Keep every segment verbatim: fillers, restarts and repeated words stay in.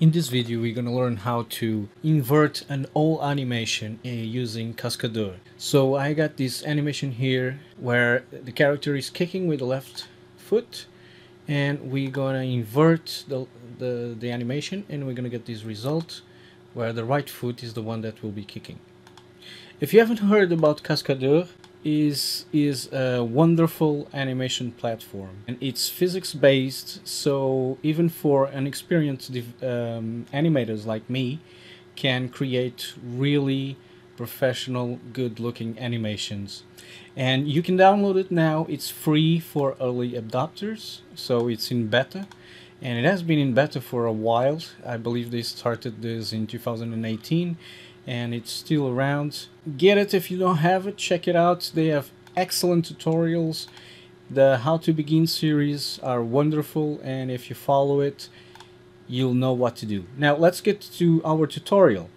In this video we're gonna learn how to invert an old animation uh, using Cascadeur. So I got this animation here where the character is kicking with the left foot, and we're gonna invert the, the, the animation, and we're gonna get this result where the right foot is the one that will be kicking. If you haven't heard about Cascadeur, is is a wonderful animation platform, and it's physics based, so even for inexperienced um, animators like me can create really professional, good looking animations. And you can download it now. It's free for early adopters, so it's in beta, and it has been in beta for a while. I believe they started this in two thousand eighteen, and it's still around. Get it if you don't have it, check it out. They have excellent tutorials. The How to Begin series are wonderful, and if you follow it, you'll know what to do. Now let's get to our tutorial.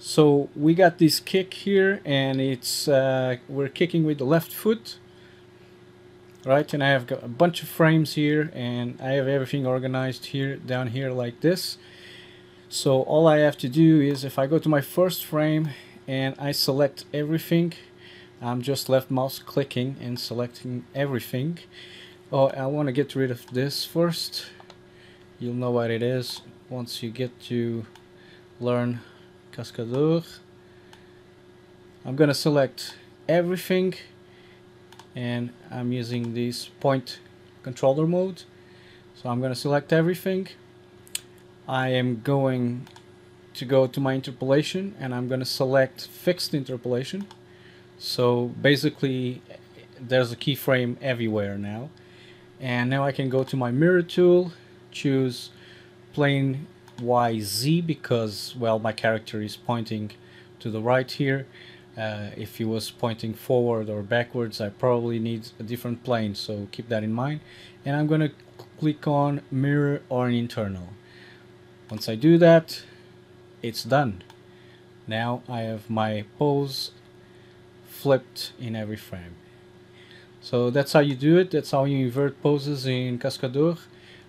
So we got this kick here, and it's uh, we're kicking with the left foot, right? And I have got a bunch of frames here, and I have everything organized here down here like this. So all I have to do is, if I go to my first frame and I select everything, I'm just left mouse clicking and selecting everything. Oh, I want to get rid of this first. You'll know what it is once you get to learn Cascadeur. I'm gonna select everything, and I'm using this point controller mode, so I'm gonna select everything. I am going to go to my interpolation, and I'm going to select fixed interpolation. So basically there's a keyframe everywhere now. And now I can go to my mirror tool, choose plane Y Z, because, well, my character is pointing to the right here. Uh, if he was pointing forward or backwards, I probably need a different plane, so keep that in mind. And I'm going to click on mirror or internal. Once I do that, it's done. Now I have my pose flipped in every frame. So that's how you do it. That's how you invert poses in Cascadeur.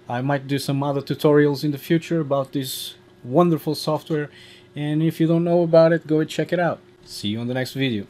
I might do some other tutorials in the future about this wonderful software. And if you don't know about it, go and check it out. See you on the next video.